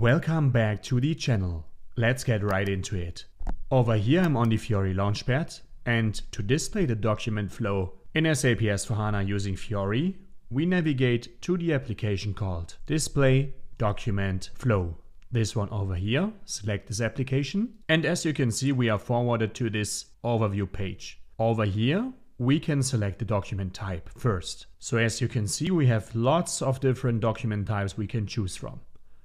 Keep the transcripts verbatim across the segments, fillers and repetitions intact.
Welcome back to the channel. Let's get right into it. Over here I'm on the Fiori launchpad, and to display the document flow in SAP S four HANA using Fiori, we navigate to the application called Display Document Flow. This one over here, select this application, and as you can see we are forwarded to this overview page. Over here we can select the document type first. So as you can see we have lots of different document types we can choose from.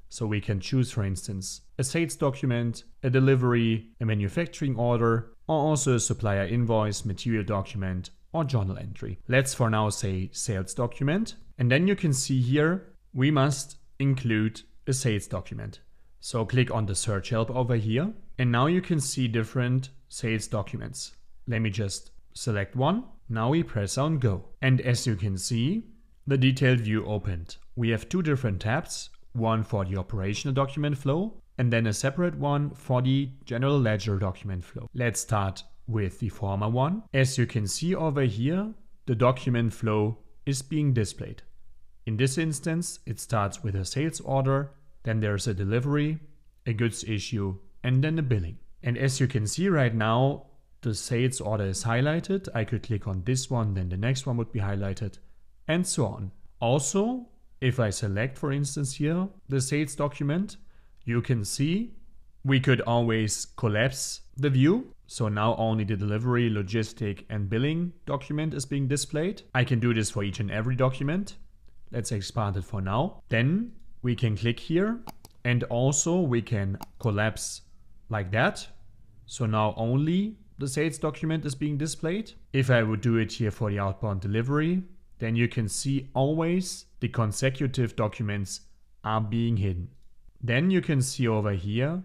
So we can choose, for instance, a sales document, a delivery, a manufacturing order, or also a supplier invoice, material document, or journal entry. Let's for now say sales document. And then you can see here, we must include a sales document. So click on the search help over here. And now you can see different sales documents. Let me just select one. Now we press on go. And as you can see, the detailed view opened. We have two different tabs. One for the operational document flow and then a separate one for the general ledger document flow. Let's start with the former one. As you can see over here, the document flow is being displayed. In this instance, it starts with a sales order, then there's a delivery, a goods issue, and then a billing. And as you can see right now, the sales order is highlighted. I could click on this one, then the next one would be highlighted, and so on. Also, if I select, for instance, here the sales document, you can see we could always collapse the view. So now only the delivery, logistic, and billing document is being displayed. I can do this for each and every document. Let's expand it for now. Then we can click here, and also we can collapse like that. So now only the sales document is being displayed. If I would do it here for the outbound delivery, then you can see always the consecutive documents are being hidden. Then you can see over here,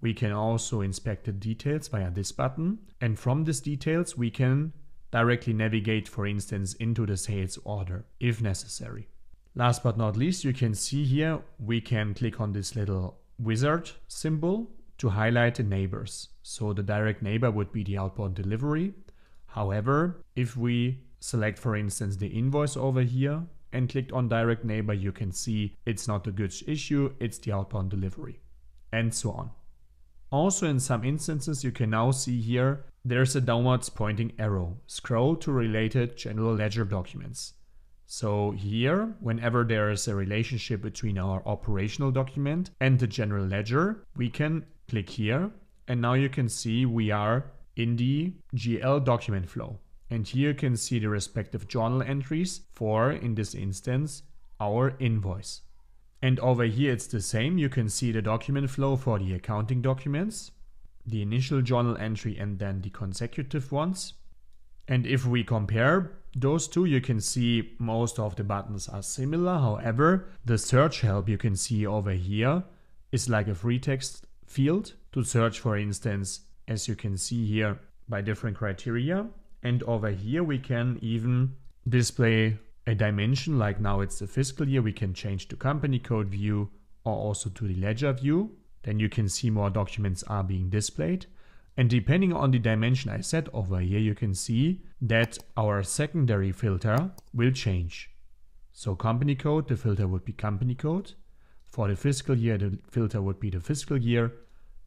we can also inspect the details via this button. And from these details, we can directly navigate, for instance, into the sales order if necessary. Last but not least, you can see here, we can click on this little wizard symbol to highlight the neighbors. So the direct neighbor would be the outbound delivery. However, if we select, for instance, the invoice over here and clicked on direct neighbor, you can see it's not the goods issue, it's the outbound delivery, and so on. Also, in some instances, you can now see here, there's a downwards pointing arrow. Scroll to related general ledger documents. So here, whenever there is a relationship between our operational document and the general ledger, we can click here. And now you can see we are in the G L document flow. And here you can see the respective journal entries for, in this instance, our invoice. And over here it's the same. You can see the document flow for the accounting documents, the initial journal entry, and then the consecutive ones. And if we compare those two, you can see most of the buttons are similar. However, the search help you can see over here is like a free text field to search, for instance, as you can see here, by different criteria. And over here, we can even display a dimension, like now it's the fiscal year. We can change to company code view or also to the ledger view. Then you can see more documents are being displayed. And depending on the dimension I set over here, you can see that our secondary filter will change. So company code, the filter would be company code. For the fiscal year, the filter would be the fiscal year.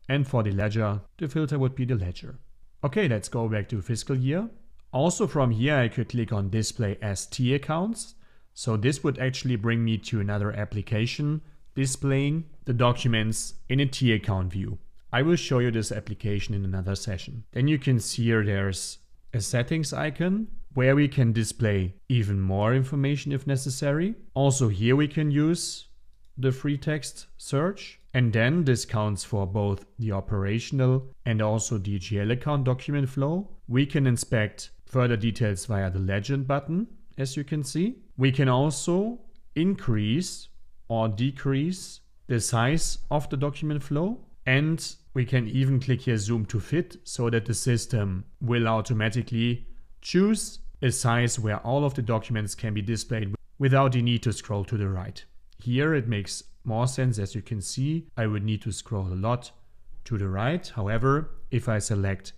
And for the ledger, the filter would be the ledger. Okay, let's go back to fiscal year. Also from here, I could click on display as T-accounts. So this would actually bring me to another application displaying the documents in a T-account view. I will show you this application in another session. Then you can see here there's a settings icon where we can display even more information if necessary. Also here we can use the free text search. And then this counts for both the operational and also the G L account document flow. We can inspect further details via the legend button, as you can see. We can also increase or decrease the size of the document flow. And we can even click here zoom to fit so that the system will automatically choose a size where all of the documents can be displayed without the need to scroll to the right. Here it makes more sense. As you can see, I would need to scroll a lot to the right. However, if I select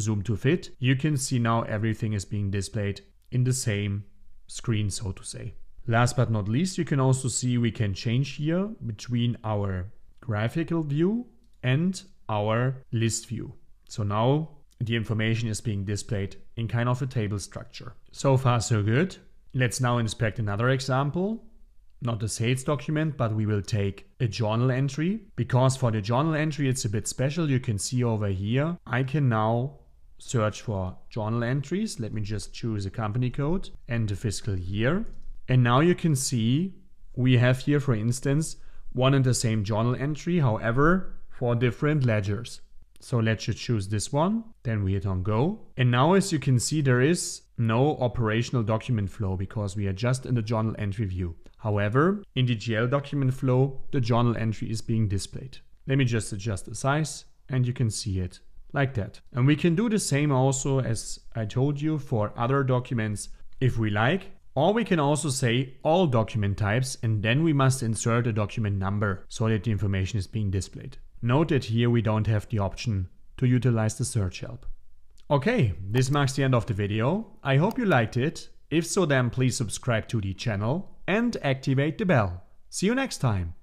zoom to fit, you can see now everything is being displayed in the same screen, so to say. Last but not least, you can also see we can change here between our graphical view and our list view. So now the information is being displayed in kind of a table structure. So far, so good. Let's now inspect another example. Not a sales document, but we will take a journal entry, because for the journal entry, it's a bit special. You can see over here, I can now search for journal entries. Let me just choose a company code and a fiscal year. And now you can see we have here, for instance, one and the same journal entry, however, for different ledgers. So let's just choose this one. Then we hit on go. And now, as you can see, there is no operational document flow because we are just in the journal entry view. However, in the G L document flow, the journal entry is being displayed. Let me just adjust the size and you can see it like that. And we can do the same also, as I told you, for other documents if we like. Or we can also say all document types, and then we must insert a document number so that the information is being displayed. Note that here we don't have the option to utilize the search help. Okay, this marks the end of the video. I hope you liked it. If so, then please subscribe to the channel and activate the bell. See you next time.